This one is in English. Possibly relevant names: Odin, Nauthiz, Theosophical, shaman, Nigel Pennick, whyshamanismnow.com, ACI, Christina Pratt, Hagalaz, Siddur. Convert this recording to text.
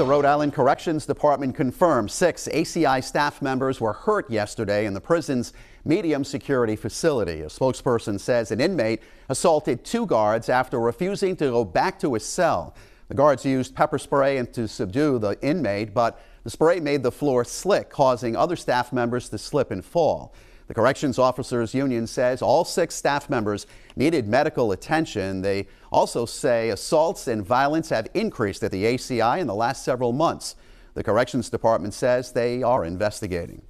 The Rhode Island Corrections Department confirmed 6 ACI staff members were hurt yesterday in the prison's medium security facility. A spokesperson says an inmate assaulted 2 guards after refusing to go back to his cell. The guards used pepper spray to subdue the inmate, but the spray made the floor slick, causing other staff members to slip and fall. The Corrections Officers Union says all 6 staff members needed medical attention. They also say assaults and violence have increased at the ACI in the last several months. The Corrections Department says they are investigating.